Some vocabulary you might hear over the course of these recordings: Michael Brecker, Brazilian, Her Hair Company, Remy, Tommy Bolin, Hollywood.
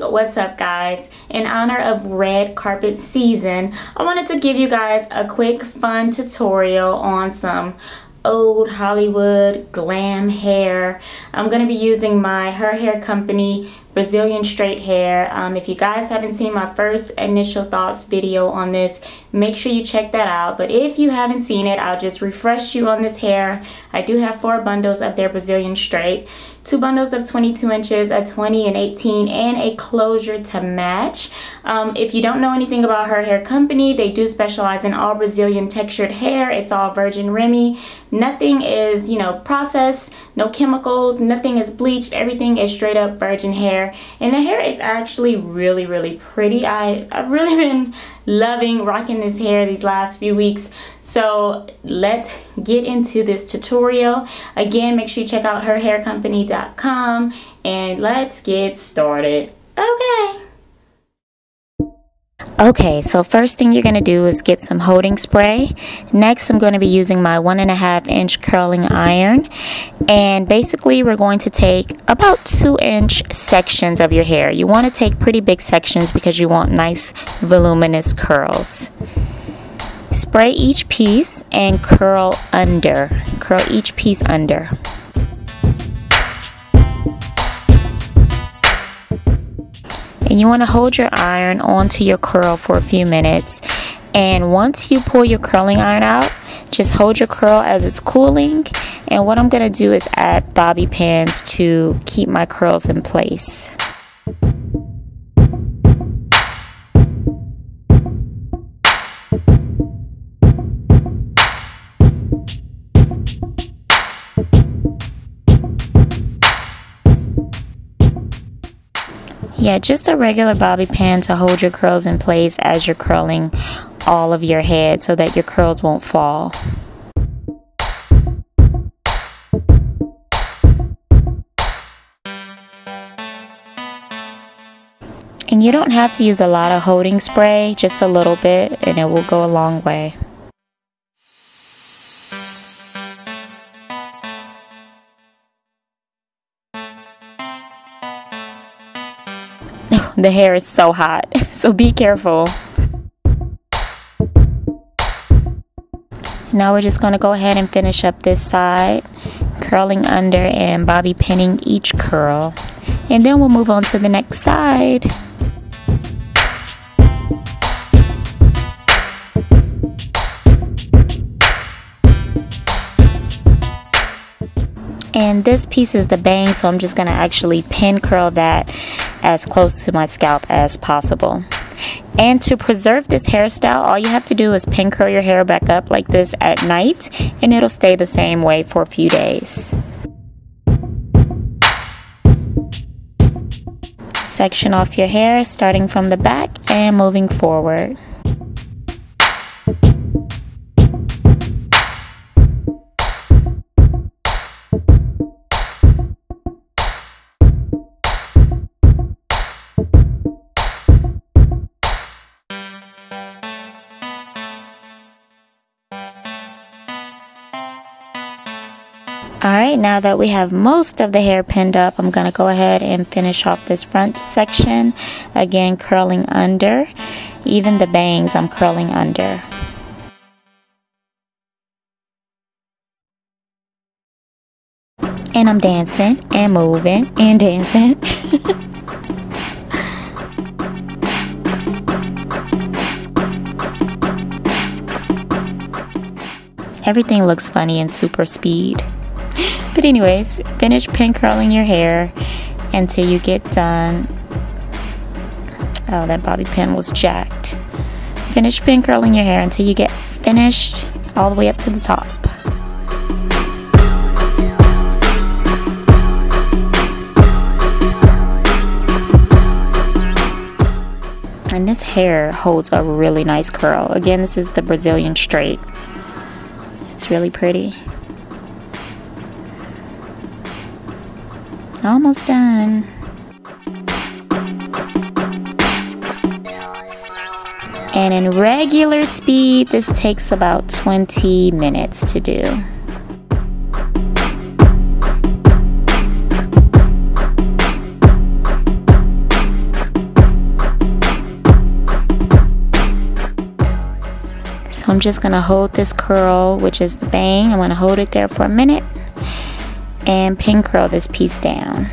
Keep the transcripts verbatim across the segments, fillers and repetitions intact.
morning, what's up guys? In honor of red carpet season, I wanted to give you guys a quick fun tutorial on some old Hollywood glam hair. I'm going to be using my Her Hair Company Brazilian straight hair. Um, if you guys haven't seen my first initial thoughts video on this, make sure you check that out. But if you haven't seen it, I'll just refresh you on this hair. I do have four bundles of their Brazilian straight, two bundles of twenty-two inches, a twenty and eighteen, and a closure to match. Um, if you don't know anything about Her Hair Company, they do specialize in all Brazilian textured hair. It's all virgin Remy. Nothing is, you know, processed, no chemicals, nothing is bleached. Everything is straight up virgin hair. And the hair is actually really, really pretty. I, I've really been loving rocking this hair these last few weeks. So let's get into this tutorial. Again, make sure you check out her hair company dot com and let's get started. Okay. Okay, so first thing you're going to do is get some holding spray. Next, I'm going to be using my one and a half inch curling iron. And basically, we're going to take about two inch sections of your hair. You want to take pretty big sections because you want nice voluminous curls. Spray each piece and curl under. Curl each piece under. And you want to hold your iron onto your curl for a few minutes, and once you pull your curling iron out, just hold your curl as it's cooling. And what I'm going to do is add bobby pins to keep my curls in place. Yeah, just a regular bobby pin to hold your curls in place as you're curling all of your head so that your curls won't fall. And you don't have to use a lot of holding spray, just a little bit, and it will go a long way. The hair is so hot, so be careful. Now we're just going to go ahead and finish up this side, curling under and bobby pinning each curl. And then we'll move on to the next side. And this piece is the bang, so I'm just going to actually pin curl that as close to my scalp as possible. And to preserve this hairstyle, all you have to do is pin curl your hair back up like this at night, and it'll stay the same way for a few days. Section off your hair, starting from the back and moving forward. Alright, now that we have most of the hair pinned up, I'm going to go ahead and finish off this front section. Again, curling under. Even the bangs, I'm curling under. And I'm dancing and moving and dancing. Everything looks funny in super speed. But anyways, finish pin curling your hair until you get done. Oh, that bobby pin was jacked. Finish pin curling your hair until you get finished all the way up to the top. And this hair holds a really nice curl. Again, this is the Brazilian straight. It's really pretty. Almost done. And in regular speed, this takes about twenty minutes to do. So I'm just gonna hold this curl, which is the bang. I'm gonna hold it there for a minute and pin curl this piece down.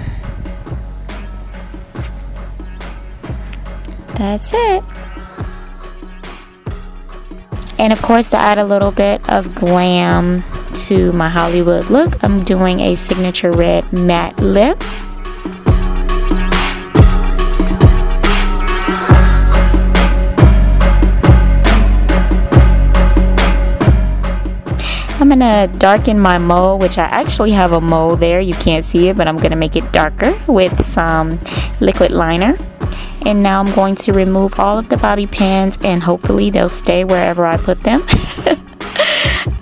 That's it. And of course, to add a little bit of glam to my Hollywood look, I'm doing a signature red matte lip. I'm gonna darken my mole, which I actually have a mole there. You can't see it, but I'm gonna make it darker with some liquid liner. And now I'm going to remove all of the bobby pins, and hopefully they'll stay wherever I put them.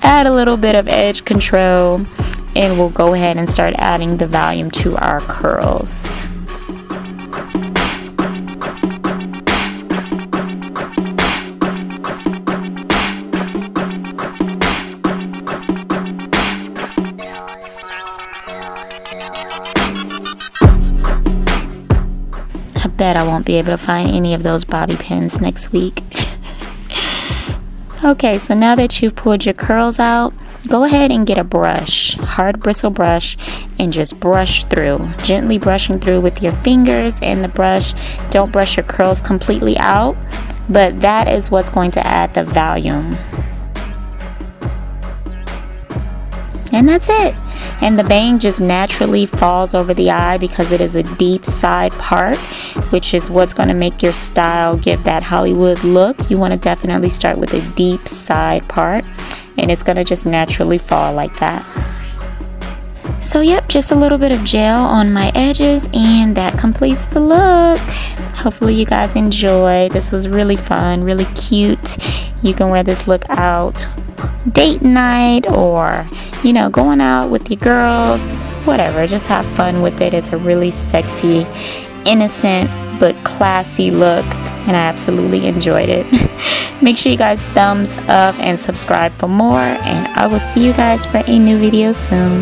Add a little bit of edge control, and we'll go ahead and start adding the volume to our curls. Bet I won't be able to find any of those bobby pins next week. Okay, so now that you've pulled your curls out, go ahead and get a brush, hard bristle brush, and just brush through, gently brushing through with your fingers and the brush. Don't brush your curls completely out, but that is what's going to add the volume. And that's it. And the bang just naturally falls over the eye because it is a deep side part, which is what's going to make your style give that Hollywood look. You want to definitely start with a deep side part, and it's going to just naturally fall like that. So yep, just a little bit of gel on my edges, and that completes the look. Hopefully you guys enjoyed. This was really fun, really cute. You can wear this look out date night, or you know, going out with your girls, whatever. Just have fun with it. It's a really sexy, innocent, but classy look, and I absolutely enjoyed it. Make sure you guys thumbs up and subscribe for more, and I will see you guys for a new video soon.